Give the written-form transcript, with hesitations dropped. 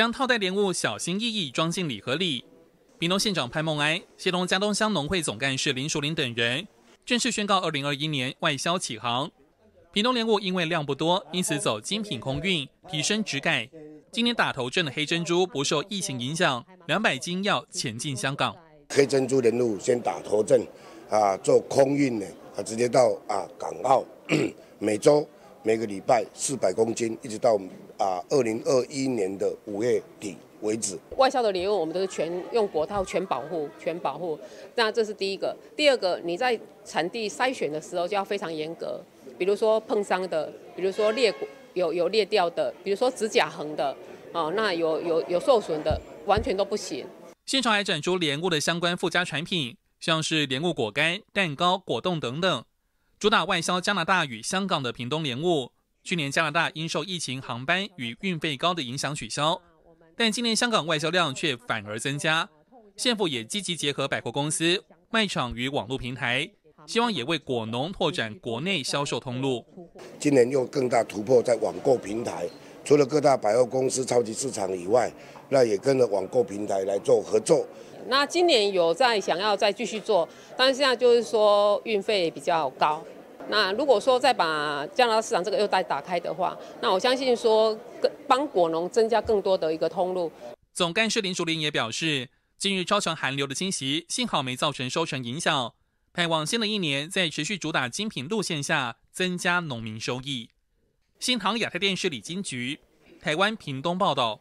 将套袋莲雾小心翼翼装进礼盒里。屏东县长潘孟安、协同佳冬乡农会总干事林淑玲等人正式宣告2021年外销启航。屏东莲雾因为量不多，因此走精品空运，提升质感。今年打头阵的黑珍珠不受疫情影响，200斤要前进香港。黑珍珠莲雾先打头阵啊，做空运呢啊，直接到啊港澳，每周每个礼拜400公斤，一直到。2021年的5月底为止，外销的莲雾我们都是全用国套全保护。那这是第一个，第二个，你在产地筛选的时候就要非常严格，比如说碰伤的，比如说有裂掉的，比如说指甲痕的，哦，那有受损的，完全都不行。现场还展出莲雾的相关附加产品，像是莲雾果干、蛋糕、果冻等等，主打外销加拿大与香港的屏东莲雾。去年加拿大因受疫情航班与运费高的影响取消，但今年香港外销量却反而增加。县府也积极结合百货公司、卖场与网络平台，希望也为果农拓展国内销售通路。今年又更大突破在网购平台，除了各大百货公司、超级市场以外，那也跟着网购平台来做合作。那今年有在想要再继续做，但是现在就是说运费比较高。那如果说再把加拿大市场这个又再打开的话，那我相信说帮果农增加更多的一个通路。总干事林淑玲也表示，近日超强寒流的侵袭，幸好没造成收成影响，盼望新的一年在持续主打精品路线下，增加农民收益。新唐亚太电视李金菊，台湾屏东报道。